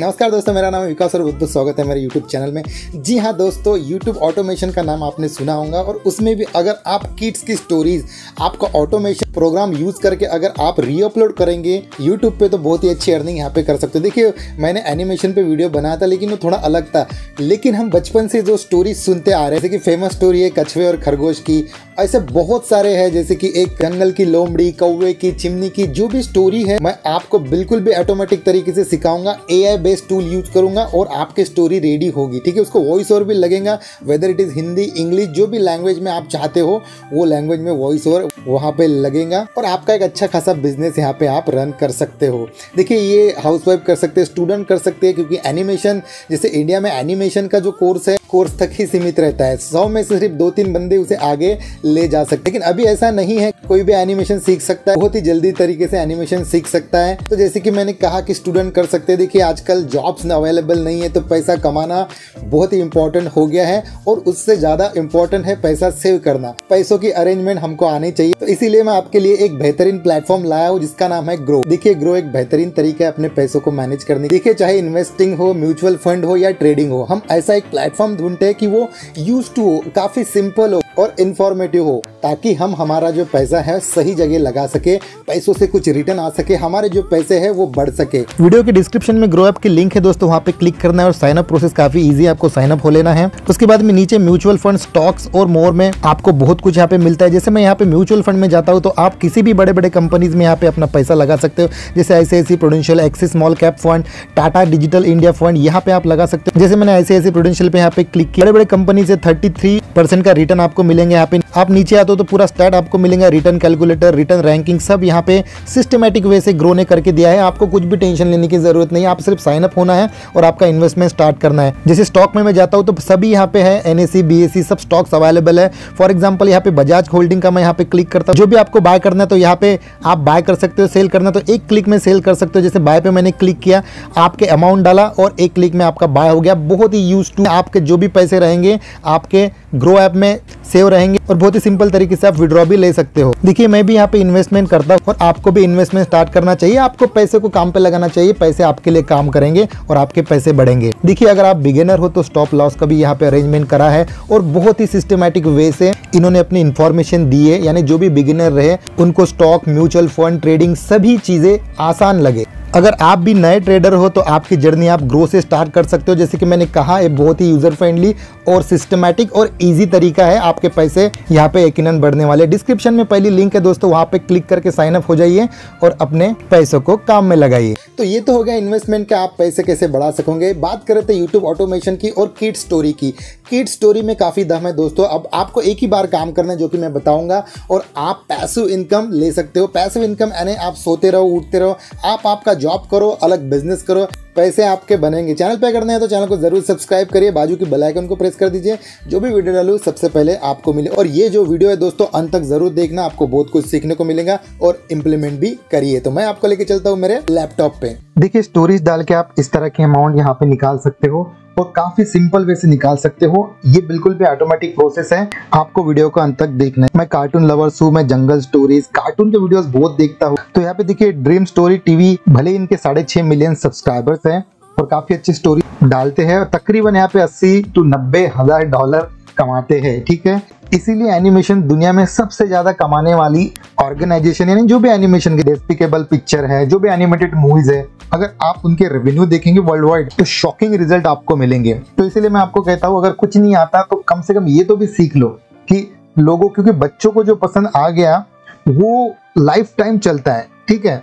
नमस्कार दोस्तों, मेरा नाम है विकास और बहुत स्वागत है मेरे YouTube चैनल में। जी हाँ दोस्तों, YouTube ऑटोमेशन का नाम आपने सुना होगा और उसमें भी अगर आप किड्स की स्टोरीज आपका ऑटोमेशन प्रोग्राम यूज़ करके अगर आप रीअपलोड करेंगे YouTube पे तो बहुत ही अच्छी अर्निंग यहाँ पे कर सकते हो। देखिए, मैंने एनिमेशन पे वीडियो बनाया था लेकिन वो थोड़ा अलग था, लेकिन हम बचपन से जो स्टोरी सुनते आ रहे थे कि फेमस स्टोरी है कछुए और खरगोश की, ऐसे बहुत सारे हैं जैसे कि एक जंगल की लोमड़ी, कौवे की, चिमनी की, जो भी स्टोरी है मैं आपको बिल्कुल भी ऑटोमेटिक तरीके से सिखाऊंगा। AI बेस्ड टूल यूज करूंगा और आपकी स्टोरी रेडी होगी, ठीक है। उसको वॉइस ओवर भी लगेगा, whether it is Hindi, English, जो भी लैंग्वेज में आप चाहते हो वो लैंग्वेज में वॉइस ओवर वहाँ पे लगेगा और आपका एक अच्छा खासा बिजनेस यहाँ पे आप रन कर सकते हो। देखिए, ये हाउसवाइफ कर सकते हैं, स्टूडेंट कर सकते हैं, क्योंकि एनिमेशन जैसे इंडिया में एनिमेशन का जो कोर्स है कोर्स तक ही सीमित रहता है। 100 में से सिर्फ 2-3 बंदे उसे आगे ले जा सकते, लेकिन अभी ऐसा नहीं है कोई भी एनिमेशन सीख सकता है, बहुत ही जल्दी तरीके से एनिमेशन सीख सकता है। तो जैसे कि मैंने कहा कि स्टूडेंट कर सकते हैं। देखिए, आजकल जॉब्स अवेलेबल नहीं है तो पैसा कमाना बहुत ही इंपॉर्टेंट हो गया है और उससे ज़्यादा इंपॉर्टेंट है पैसा सेव करना। पैसों की अरेंजमेंट हमको आनी चाहिए, तो इसीलिए मैं आपके लिए एक बेहतरीन प्लेटफॉर्म लाया हूँ जिसका नाम है ग्रो। देखिए, ग्रो एक बेहतरीन तरीका है अपने पैसों को मैनेज करने। देखिए, चाहे इन्वेस्टिंग हो, म्यूचुअल फंड हो या ट्रेडिंग हो, हम ऐसा एक प्लेटफॉर्म ढूंढते हैं कि वो यूज टू हो, काफी सिंपल हो और इन्फॉर्मेटिव हो, ताकि हम हमारा जो पैसा है सही जगह लगा सके, पैसों से कुछ रिटर्न आ सके, हमारे जो पैसे हैं वो बढ़ सके। वीडियो के डिस्क्रिप्शन में ग्रो ऐप की लिंक है दोस्तों, वहाँ पे क्लिक करना है और साइन अप प्रोसेस काफी इजी है, आपको साइन अप हो लेना है। उसके बाद में नीचे म्यूचुअल फंड, स्टॉक्स और मोर में आपको बहुत कुछ यहाँ पे मिलता है। जैसे मैं यहाँ पे म्यूचुअल फंड में जाता हूँ तो आप किसी भी बड़े बड़े कंपनीज में यहाँ पे अपना पैसा लगा सकते हो, जैसे ICICI Prudential, Axis small cap fund, Tata digital India fund, यहाँ पे आप लगा सकते हो। जैसे मैंने आईसीआईसीआई प्रूडेंशियल पे यहाँ पे क्लिक किया, बड़े बड़े कंपनी से 33% का रिटर्न आपको मिलेंगे। यहाँ पे आप नीचे आते हो तो पूरा स्टैट आपको मिलेगा, रिटर्न कैलकुलेटर, रिटर्न रैंकिंग, सब यहाँ पे सिस्टमेटिक वे से ग्रो ने करके दिया है। आपको कुछ भी टेंशन लेने की जरूरत नहीं है, आप सिर्फ साइन अप होना है और आपका इन्वेस्टमेंट स्टार्ट करना है। जैसे स्टॉक में मैं जाता हूँ तो सभी यहाँ पे है, NSE, BSE सब स्टॉक्स अवेलेबल है। फॉर एग्जाम्पल यहाँ पे बजाज होल्डिंग का मैं यहाँ पे क्लिक करता हूँ, जो भी आपको बाय करना है तो यहाँ पे आप बाय कर सकते हो, सेल करना तो एक क्लिक में सेल कर सकते हो। जैसे बाय पे मैंने क्लिक किया, आपके अमाउंट डाला और एक क्लिक में आपका बाय हो गया। बहुत ही यूज टू, आपके जो भी पैसे रहेंगे आपके ग्रो ऐप में सेव रहेंगे और बहुत ही सिंपल तरीके से आप विड्रॉ भी ले सकते हो। देखिए, मैं भी यहाँ पे इन्वेस्टमेंट करता हूँ और आपको भी इन्वेस्टमेंट स्टार्ट करना चाहिए, आपको पैसे को काम पे लगाना चाहिए, पैसे आपके लिए काम करेंगे और आपके पैसे बढ़ेंगे। देखिए, अगर आप बिगिनर हो तो स्टॉप लॉस का भी यहाँ पे अरेंजमेंट करा है और बहुत ही सिस्टमेटिक वे से इन्होंने अपनी इन्फॉर्मेशन दी है, यानी जो भी बिगिनर रहे उनको स्टॉक, म्यूचुअल फंड, ट्रेडिंग सभी चीजें आसान लगे। अगर आप भी नए ट्रेडर हो तो आपकी जर्नी आप ग्रो से स्टार्ट कर सकते हो। जैसे कि मैंने कहा, ये बहुत ही यूजर फ्रेंडली और सिस्टमेटिक और इजी तरीका है, आपके पैसे यहाँ पे यकीनन बढ़ने वाले। डिस्क्रिप्शन में पहली लिंक है दोस्तों, वहाँ पे क्लिक करके साइन अप हो जाइए और अपने पैसों को काम में लगाइए। तो ये तो हो गया इन्वेस्टमेंट का, आप पैसे कैसे बढ़ा सकोगे। बात कर रहे थे यूट्यूब ऑटोमेशन की और किड स्टोरी की। किड स्टोरी में काफ़ी दम है दोस्तों, अब आपको एक ही बार काम करना है जो कि मैं बताऊँगा और आप पैसिव इनकम ले सकते हो। पैसिव इनकम यानी आप सोते रहो, उठते रहो, आप आपका जॉब करो, अलग बिजनेस करो, पैसे आपके बनेंगे। चैनल पे करने हैं तो चैनल को जरूर सब्सक्राइब करिए, बाजू की बेल आइकन को प्रेस कर दीजिए, जो भी वीडियो डालूँ सबसे पहले आपको मिले। और ये जो वीडियो है दोस्तों अंत तक जरूर देखना, आपको बहुत कुछ सीखने को मिलेगा और इम्प्लीमेंट भी करिए। तो मैं आपको लेके चलता हूँ मेरे लैपटॉप पे। देखिए, स्टोरीज डाल के आप इस तरह के अमाउंट यहाँ पे निकाल सकते हो और काफी सिंपल वे से निकाल सकते हो। ये बिल्कुल भी ऑटोमेटिक प्रोसेस है, आपको वीडियो को अंत तक देखना है। मैं कार्टून लवर्स हूँ, मैं जंगल स्टोरीज, कार्टून के वीडियोस बहुत देखता हूँ। तो यहाँ पे देखिए ड्रीम स्टोरी टीवी, भले इनके 6.5 मिलियन सब्सक्राइबर्स हैं और काफी अच्छी स्टोरी डालते हैं और तकरीबन यहाँ पे 80 से 90 हज़ार डॉलर कमाते हैं, ठीक है। इसीलिए एनिमेशन दुनिया में सबसे ज्यादा कमाने वाली ऑर्गेनाइजेशन, यानी जो भी एनिमेशन के डिस्पिकेबल पिक्चर है, जो भी एनिमेटेड मूवीज है, अगर आप उनके रेवेन्यू देखेंगे वर्ल्ड वाइड तो शॉकिंग रिजल्ट आपको मिलेंगे। तो इसीलिए मैं आपको कहता हूँ, अगर कुछ नहीं आता तो कम से कम ये तो भी सीख लो कि लोगों, क्योंकि बच्चों को जो पसंद आ गया वो लाइफ टाइम चलता है, ठीक है।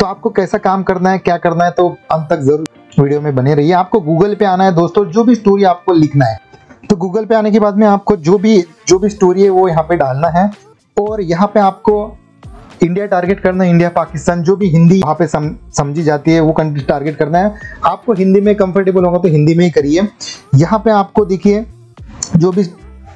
तो आपको कैसा काम करना है, क्या करना है, तो अंत तक जरूर वीडियो में बने रहिए। आपको गूगल पे आना है दोस्तों, जो भी स्टोरी आपको लिखना है तो गूगल पे आने के बाद में आपको जो भी स्टोरी है वो यहाँ पे डालना है और यहाँ पे आपको इंडिया टारगेट करना है, इंडिया, पाकिस्तान, जो भी हिंदी यहाँ पे समझी जाती है वो कंट्री टारगेट करना है। आपको हिंदी में कंफर्टेबल होगा तो हिंदी में ही करिए। यहाँ पे आपको देखिए जो भी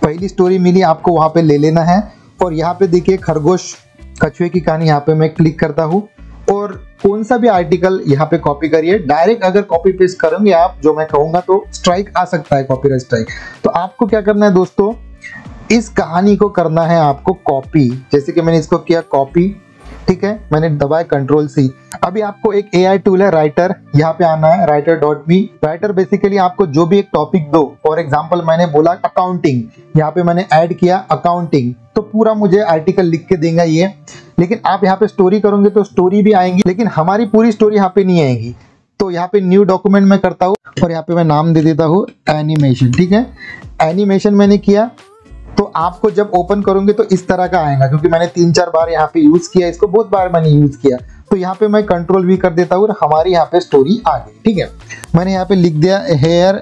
पहली स्टोरी मिली आपको वहाँ पे ले लेना है और यहाँ पे देखिए खरगोश कछुए की कहानी, यहाँ पे मैं क्लिक करता हूँ और कौन सा भी आर्टिकल यहाँ पे कॉपी करिए। डायरेक्ट अगर कॉपी पेस्ट करेंगे आप जो मैं कहूँगा तो स्ट्राइक आ सकता है, कॉपीराइट स्ट्राइक। तो आपको क्या करना है दोस्तों, इस कहानी को करना है आपको कॉपी। जैसे कि मैंने इसको किया कॉपी, ठीक है, मैंने दबाया कंट्रोल C। अभी आपको एक AI टूल है राइटर, यहाँ पे आना है writer.me। राइटर बेसिकली आपको जो भी एक टॉपिक दो, फॉर एग्जांपल मैंने बोला अकाउंटिंग, यहाँ पे मैंने ऐड किया अकाउंटिंग, तो पूरा मुझे आर्टिकल लिख के देंगे ये। लेकिन आप यहाँ पे स्टोरी करोगे तो स्टोरी भी आएंगी, लेकिन हमारी पूरी स्टोरी यहाँ पे नहीं आएगी। तो यहाँ पे न्यू डॉक्यूमेंट में करता हूँ और यहाँ पे मैं नाम दे देता हूँ एनिमेशन, ठीक है। एनिमेशन मैंने किया तो आपको जब ओपन करूंगे तो इस तरह का आएगा, क्योंकि मैंने 3-4 बार यहाँ पे यूज किया, इसको बहुत बार मैंने यूज किया। तो यहाँ पे मैं कंट्रोल भी कर देता हूँ, हमारी यहाँ पे स्टोरी आ गई, ठीक है। मैंने यहाँ पे लिख दिया हेयर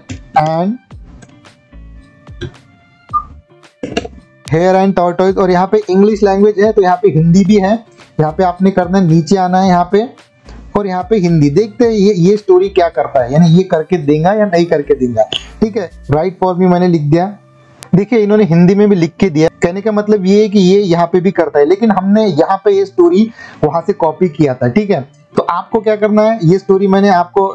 एंड टॉर्टोइज, और यहाँ पे इंग्लिश लैंग्वेज है तो यहाँ पे हिंदी भी है। यहाँ पे आपने करना है नीचे आना है यहाँ पे, और यहाँ पे हिंदी देखते हैं ये स्टोरी क्या करता है, यानी ये करके देगा या नहीं करके देगा, ठीक है। राइट फॉर मी मैंने लिख दिया, देखिए इन्होंने हिंदी में भी लिख के दिया, कहने का मतलब ये है कि ये यहाँ पे भी करता है, लेकिन हमने यहाँ पे ये स्टोरी वहां से कॉपी किया था, ठीक है। तो आपको क्या करना है, ये स्टोरी मैंने आपको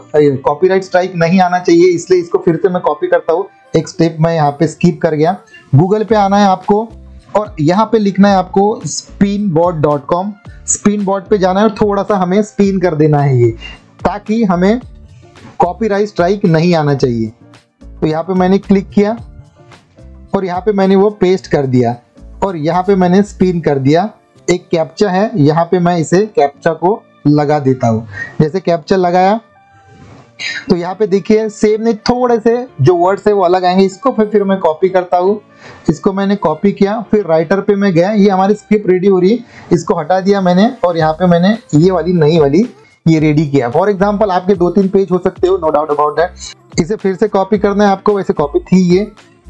कॉपीराइट स्ट्राइक नहीं आना चाहिए, इसलिए इसको फिर से मैं कॉपी करता हूँ, एक स्टेप मैं यहाँ पे स्किप कर गया। गूगल पे आना है आपको और यहाँ पे लिखना है आपको spinbot.com। स्पिनबॉट पे जाना है और थोड़ा सा हमें स्पिन कर देना है ये, ताकि हमें कॉपीराइट स्ट्राइक नहीं आना चाहिए। तो यहाँ पे मैंने क्लिक किया और यहाँ पे मैंने वो पेस्ट कर दिया और यहाँ पे मैंने स्पिन कर दिया। एक कैप्चा है, यहाँ पे मैं इसे कैप्चा को लगा देता हूँ। जैसे कैप्चा लगाया तो यहाँ पे देखिए सेम ने थोड़े से जो वर्ड्स है वो अलग आएंगे। इसको फिर मैं कॉपी करता हूँ, इसको मैंने कॉपी किया, फिर राइटर पे मैं गया, ये हमारी स्क्रिप्ट रेडी हो रही है, इसको हटा दिया मैंने और यहाँ पे मैंने ये वाली नई वाली ये रेडी किया। फॉर एग्जाम्पल आपके 2-3 पेज हो सकते हो, नो डाउट अबाउट दैट। इसे फिर से कॉपी करना है आपको, वैसे कॉपी थी ये,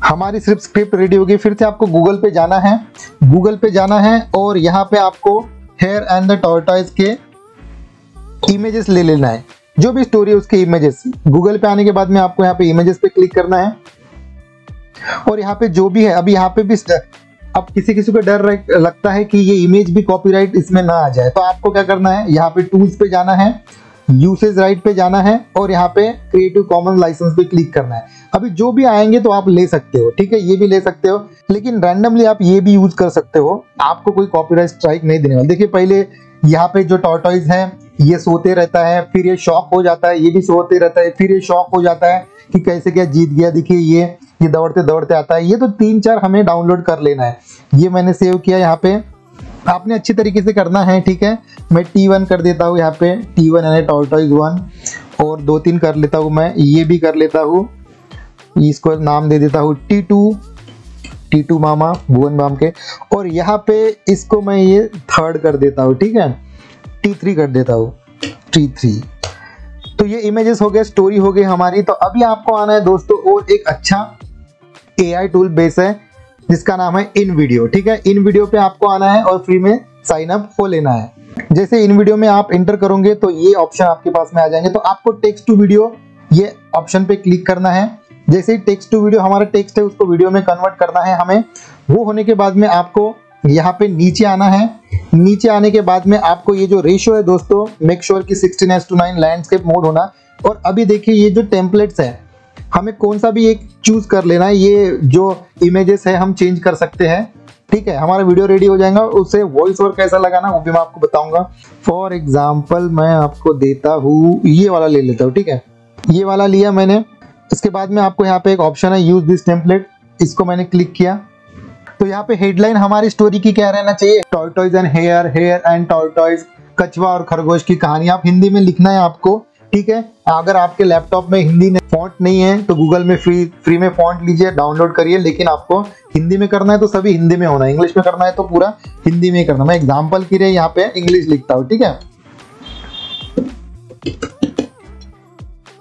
हमारी सिर्फ स्क्रिप्ट रेडी होगी। फिर से आपको गूगल पे जाना है, गूगल पे जाना है और यहाँ पे आपको हेयर एंड द टॉर्टोइज के इमेजेस ले लेना है, जो भी स्टोरी है उसके इमेजेस। गूगल पे आने के बाद में आपको यहाँ पे इमेजेस पे क्लिक करना है और यहाँ पे जो भी है, अभी यहाँ पे भी अब किसी को डर लगता है कि ये इमेज भी कॉपीराइट इसमें ना आ जाए, तो आपको क्या करना है, यहाँ पे टूल्स पे जाना है, यूसेज राइट पे जाना है और यहाँ पे क्रिएटिव कॉमन लाइसेंस पे क्लिक करना है। अभी जो भी आएंगे तो आप ले सकते हो, ठीक है, ये भी ले सकते हो, लेकिन रैंडमली आप ये भी यूज कर सकते हो, आपको कोई कॉपीराइट स्ट्राइक नहीं देने वाला। देखिए पहले यहाँ पे जो टॉर्टोइज है ये सोते रहता है, फिर ये शॉक हो जाता है, ये भी सोते रहता है, फिर ये शॉक हो जाता है कि कैसे क्या जीत गया। देखिए ये दौड़ते दौड़ते आता है, ये तो 3-4 हमें डाउनलोड कर लेना है। ये मैंने सेव किया, यहाँ पे आपने अच्छी तरीके से करना है, ठीक है। मैं T1 कर देता हूँ, यहाँ पे T1 यानी टॉर्टोइज 1 और 2-3 कर लेता हूँ, मैं ये भी कर लेता हूँ, इसको नाम दे देता हूँ T2 मामा भुवन माम के, और यहाँ पे इसको मैं ये 3rd कर देता हूँ, ठीक है, T3 कर देता हूँ T3। तो ये इमेजेस हो गए, स्टोरी हो गई हमारी। तो अभी आपको आना है दोस्तों और एक अच्छा AI टूल बेस है जिसका नाम है इनवीडियो, ठीक है। इनवीडियो पे आपको आना है और फ्री में साइन अप हो लेना है। जैसे इनवीडियो में आप एंटर करोगे तो ये ऑप्शन आपके पास में आ जाएंगे। तो आपको टेक्स्ट टू वीडियो ये ऑप्शन पे क्लिक करना है। जैसे ही टेक्स्ट टू वीडियो, हमारा टेक्स्ट है उसको वीडियो में कन्वर्ट करना है हमें। वो होने के बाद में आपको यहाँ पे नीचे आना है। नीचे आने के बाद में आपको ये जो रेशियो है दोस्तों, मेक श्योर कि 16:9 लैंडस्केप मोड होना। और अभी देखिए ये जो टेम्पलेट्स है, हमें कौन सा भी एक चूज कर लेना है। ये जो इमेजेस है हम चेंज कर सकते हैं, ठीक है। हमारा वीडियो रेडी हो जाएगा, उसे वॉइस ओवर कैसा लगाना वो भी मैं आपको बताऊंगा। फॉर एग्जाम्पल मैं आपको देता हूँ, ये वाला ले लेता हूँ, ठीक है, ये वाला लिया मैंने। इसके बाद में आपको यहाँ पे एक ऑप्शन है यूज दिस टेम्पलेट, इसको मैंने क्लिक किया। तो यहाँ पे हेडलाइन हमारी स्टोरी की क्या रहना चाहिए, tortoise and hare, hare and tortoise, कछुआ और खरगोश की कहानी। आप हिंदी में लिखना है आपको, ठीक है। अगर आपके लैपटॉप में हिंदी फॉन्ट नहीं है तो गूगल में फ्री में फॉन्ट लीजिए, डाउनलोड करिए, लेकिन आपको हिंदी में करना है तो सभी हिंदी में होना है। इंग्लिश में करना है तो पूरा हिंदी में करना। मैं एग्जाम्पल के लिए यहाँ पे इंग्लिश लिखता हूँ, ठीक है।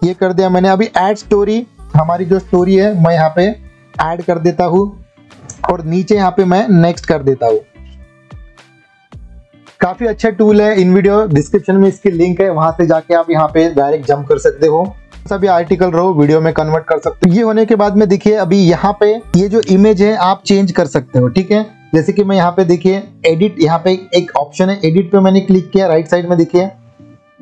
ये कर दिया मैंने। अभी ऐड स्टोरी, हमारी जो स्टोरी है मैं यहाँ पे ऐड कर देता हूँ और नीचे यहाँ पे मैं नेक्स्ट कर देता हूँ। काफी अच्छा टूल है इनवीडियो, डिस्क्रिप्शन में इसकी लिंक है, वहां से जाके आप यहाँ पे डायरेक्ट जंप कर सकते हो, सभी आर्टिकल रो वीडियो में कन्वर्ट कर सकते हो। ये होने के बाद में देखिए अभी यहाँ पे ये जो इमेज है आप चेंज कर सकते हो, ठीक है। जैसे कि मैं यहाँ पे देखिए एडिट, यहाँ पे एक ऑप्शन है एडिट पे मैंने क्लिक किया। राइट साइड में देखिए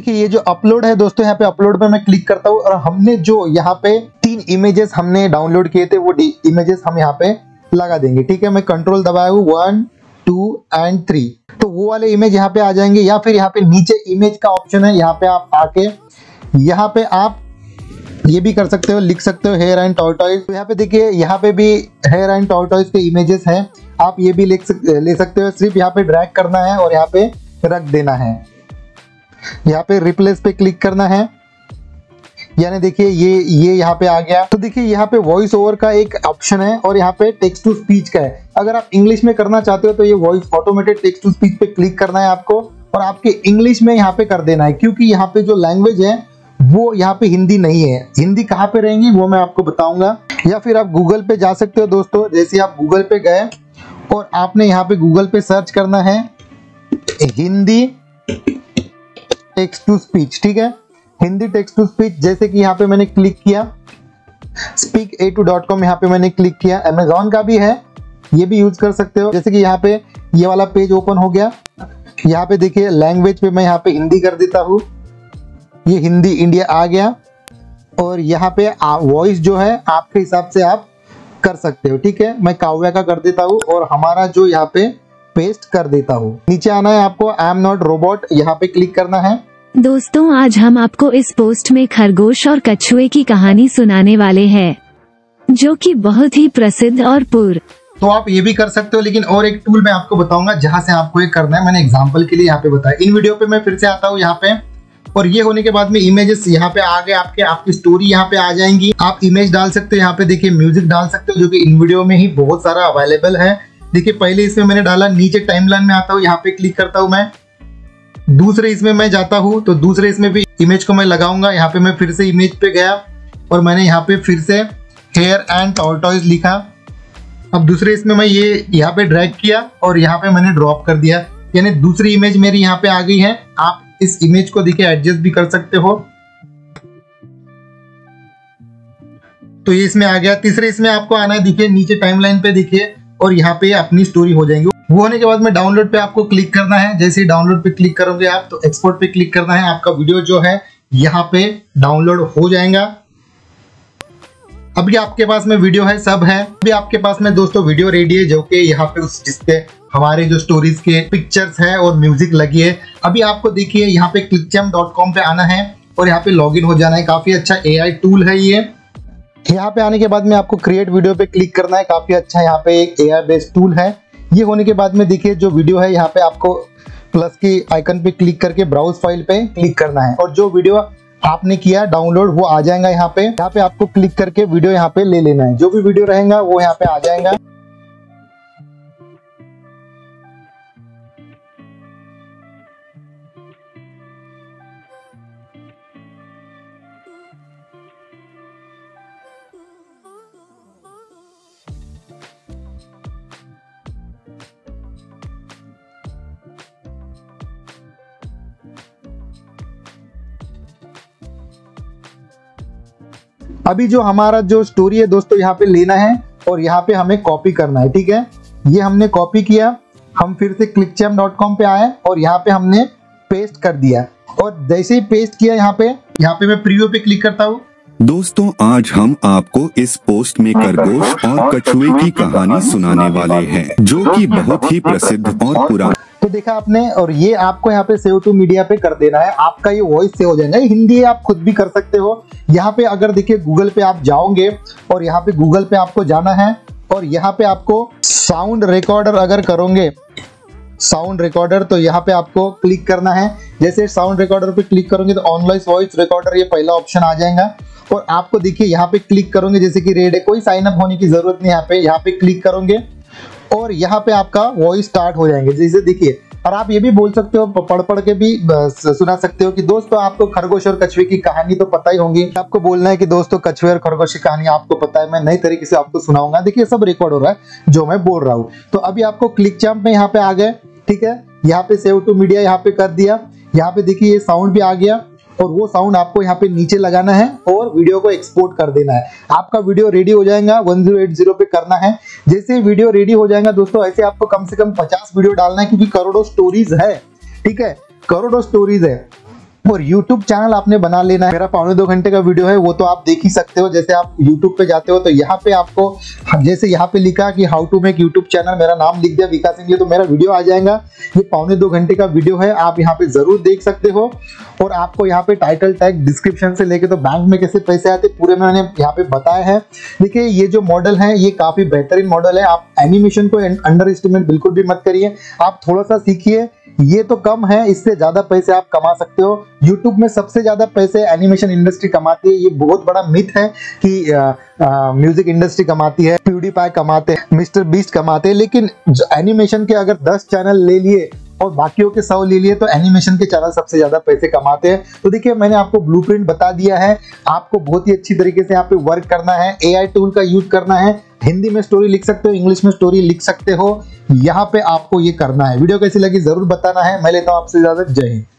कि ये जो अपलोड है दोस्तों, यहाँ पे अपलोड पे मैं क्लिक करता हूँ और हमने जो यहाँ पे 3 इमेजेस हमने डाउनलोड किए थे वो इमेजेस हम यहाँ पे लगा देंगे, ठीक है। मैं कंट्रोल दबाया हूँ, 1 टू एंड थ्री, तो वो वाले इमेज यहाँ पे आ जाएंगे। या फिर यहाँ पे नीचे इमेज का ऑप्शन है, यहाँ पे आप आके यहाँ पे आप ये भी कर सकते हो, लिख सकते हो हेयर एंड टॉर्टॉइज। तो यहाँ पे देखिए यहाँ पे भी हेयर एंड टॉर्टॉइज के इमेजेस हैं, आप ये भी ले सकते हो। सिर्फ यहाँ पे ड्रैग करना है और यहाँ पे रख देना है, यहाँ पे रिप्लेस पे क्लिक करना है, यानी देखिए ये यहाँ पे आ गया। तो देखिए यहाँ पे वॉइस ओवर का एक ऑप्शन है और यहाँ पे टेक्स्ट टू स्पीच का है। अगर आप इंग्लिश में करना चाहते हो तो ये voice automated text to speech पे क्लिक करना है आपको और आपके इंग्लिश में यहाँ पे कर देना है, क्योंकि यहाँ पे जो लैंग्वेज है वो यहाँ पे हिंदी नहीं है। हिंदी कहाँ पे रहेंगी वो मैं आपको बताऊंगा। या फिर आप गूगल पे जा सकते हो दोस्तों। जैसे आप गूगल पे गए और आपने यहाँ पे गूगल पे सर्च करना है हिंदी टेक्स्ट टू स्पीच, ठीक है, हिंदी टेक्स्ट टू स्पीच। जैसे कि यहाँ पे मैंने क्लिक किया, speakA2.com यहाँ पे मैंने क्लिक किया। अमेजोन का भी है, ये भी यूज कर सकते हो। जैसे कि यहाँ पे ये वाला पेज ओपन हो गया, यहाँ पे देखिए लैंग्वेज पे मैं यहाँ पे हिंदी कर देता हूँ, ये हिंदी इंडिया आ गया। और यहाँ पे वॉइस जो है आपके हिसाब से आप कर सकते हो, ठीक है। मैं काव्या का कर देता हूँ और हमारा जो यहाँ पे पेस्ट कर देता हूँ। नीचे आना है आपको, आई एम नॉट रोबोट, यहाँ पे क्लिक करना है। दोस्तों आज हम आपको इस पोस्ट में खरगोश और कछुए की कहानी सुनाने वाले हैं, जो कि बहुत ही प्रसिद्ध और पूर्व, तो आप ये भी कर सकते हो। लेकिन और एक टूल मैं आपको बताऊंगा जहाँ से आपको ये करना है, मैंने एग्जाम्पल के लिए यहाँ पे बताया। इन वीडियो पे मैं फिर से आता हूँ यहाँ पे, और ये होने के बाद में इमेजेस यहाँ पे आ गए आपके, आपकी स्टोरी यहाँ पे आ जाएंगी। आप इमेज डाल सकते हो यहाँ पे, देखिए म्यूजिक डाल सकते हो, जो कि इन वीडियो में ही बहुत सारा अवेलेबल है। देखिए पहले इसमें मैंने डाला, नीचे टाइमलाइन में आता हूँ, यहाँ पे क्लिक करता हूँ मैं, दूसरे इसमें मैं जाता हूँ, तो दूसरे इसमें भी इमेज को मैं लगाऊंगा। यहाँ पे मैं फिर से इमेज पे गया और मैंने यहाँ पे फिर से हेयर एंड टॉर्टॉइज लिखा। अब दूसरे इसमें मैं ये यहाँ पे ड्रैग किया और यहाँ पे मैंने ड्रॉप कर दिया, यानी दूसरी इमेज मेरी यहाँ पे आ गई है। आप इस इमेज को देखिए एडजस्ट भी कर सकते हो, तो ये इसमें आ गया। तीसरे इसमें आपको आना है, देखिए नीचे टाइमलाइन पे देखिए, और यहाँ पे अपनी स्टोरी हो जाएंगी। वो होने के बाद में डाउनलोड पे आपको क्लिक करना है। जैसे डाउनलोड पे क्लिक करोगे आप तो एक्सपोर्ट पे क्लिक करना है, आपका वीडियो जो है यहाँ पे डाउनलोड हो जाएगा। अभी आपके पास में वीडियो है, सब है, अभी आपके पास में दोस्तों वीडियो रेडी है, जो कि यहाँ पे उस जिसपे हमारे जो स्टोरीज के पिक्चर्स है और म्यूजिक लगी है। अभी आपको देखिए यहाँ पे Clipchamp.com पे आना है और यहाँ पे लॉगिन हो जाना है। काफी अच्छा एआई टूल है ये। यहाँ पे आने के बाद में आपको क्रिएट वीडियो पे क्लिक करना है, काफी अच्छा यहाँ पे एक एआई बेस्ड टूल है। ये होने के बाद में देखिए जो वीडियो है यहाँ पे आपको प्लस की आइकन पे क्लिक करके ब्राउज फाइल पे क्लिक करना है और जो वीडियो आपने किया डाउनलोड वो आ जाएगा। यहाँ पे आपको क्लिक करके वीडियो यहाँ पे ले लेना है, जो भी वीडियो रहेगा वो यहाँ पे आ जाएगा। अभी जो हमारा जो स्टोरी है दोस्तों यहाँ पे लेना है और यहाँ पे हमें कॉपी करना है, ठीक है। ये हमने कॉपी किया, हम फिर से Clipchamp.com पे आए और यहाँ पे हमने पेस्ट कर दिया। और जैसे ही पेस्ट किया यहाँ पे मैं प्रीव्यू पे क्लिक करता हूँ। दोस्तों आज हम आपको इस पोस्ट में खरगोश और कछुए की कहानी सुनाने वाले हैं, जो कि बहुत ही प्रसिद्ध और पुराना, तो देखा आपने। और ये आपको यहाँ पे सेव टू मीडिया पे कर देना है, आपका ये वॉइस सेव हो जाएगा। हिंदी आप खुद भी कर सकते हो। यहाँ पे अगर देखिए गूगल पे आप जाओगे और यहाँ पे गूगल पे आपको जाना है और यहाँ पे आपको साउंड रिकॉर्डर अगर करोगे साउंड रिकॉर्डर तो यहाँ पे आपको क्लिक करना है। जैसे साउंड रिकॉर्डर पे क्लिक करोगे तो ऑनलाइन वॉइस रिकॉर्डर ये पहला ऑप्शन आ जाएगा और आपको देखिए यहाँ पे क्लिक करोगे जैसे कि रेड है, कोई साइन अप होने की जरूरत नहीं। यहाँ पे क्लिक करोगे और यहाँ पे आपका वॉइस स्टार्ट हो जाएंगे, जैसे देखिए। और आप ये भी बोल सकते हो, पढ़ के भी सुना सकते हो कि दोस्तों आपको खरगोश और कछुए की कहानी तो पता ही होगी। आपको बोलना है कि दोस्तों कछुए और खरगोश की कहानी आपको पता है, मैं नई तरीके से आपको सुनाऊंगा। देखिए सब रिकॉर्ड हो रहा है जो मैं बोल रहा हूँ। तो अभी आपको Clipchamp में यहाँ पे आ गए, ठीक है। यहाँ पे सेव टू मीडिया यहाँ पे कर दिया, यहाँ पे देखिए ये साउंड भी आ गया और वो साउंड आपको यहाँ पे नीचे लगाना है और वीडियो को एक्सपोर्ट कर देना है। आपका वीडियो रेडी हो जाएगा, 1080 पे करना है। जैसे वीडियो रेडी हो जाएगा दोस्तों, ऐसे आपको कम से कम 50 वीडियो डालना है, क्योंकि करोड़ों स्टोरीज है, ठीक है, करोड़ों स्टोरीज है। और YouTube चैनल आपने बना लेना है। मेरा पौने 2 घंटे का वीडियो है वो तो आप देख ही सकते हो। जैसे आप YouTube पे जाते हो तो यहाँ पे आपको जैसे यहाँ पे लिखा कि how to make YouTube channel, मेरा नाम लिख दिया विकास इंगले तो मेरा वीडियो आ जाएगा। ये पौने 2 घंटे का वीडियो है, आप यहाँ पे जरूर देख सकते हो। और आपको यहाँ पे टाइटल टैग, डिस्क्रिप्शन से लेके तो बैंक में कैसे पैसे आते पूरे मैंने यहाँ पे बताया है। देखिए ये जो मॉडल है ये काफी बेहतरीन मॉडल है। आप एनिमेशन को अंडर एस्टिमेट बिल्कुल भी मत करिए, आप थोड़ा सा सीखिए। ये तो कम है, इससे ज्यादा पैसे आप कमा सकते हो। YouTube में सबसे ज्यादा पैसे एनिमेशन इंडस्ट्री कमाती है। ये बहुत बड़ा मिथ है कि म्यूजिक इंडस्ट्री कमाती है, PewDiePie कमाते हैं, MrBeast कमाते हैं, लेकिन एनिमेशन के अगर 10 चैनल ले लिए और बाकियों के 100 ले लिए तो एनिमेशन के चैनल सबसे ज़्यादा पैसे कमाते हैं। तो देखिए मैंने आपको ब्लूप्रिंट बता दिया है, आपको बहुत ही अच्छी तरीके से यहाँ पे वर्क करना है, AI टूल का यूज करना है। हिंदी में स्टोरी लिख सकते हो, इंग्लिश में स्टोरी लिख सकते हो, यहाँ पे आपको ये करना है। वीडियो कैसी लगी ज़रूर बताना है। मैं लेता हूँ आपसे इजाज़त, जय हिंद।